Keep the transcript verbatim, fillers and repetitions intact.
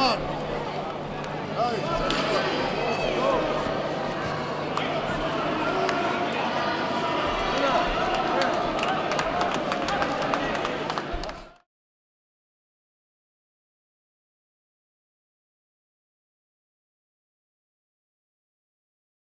on!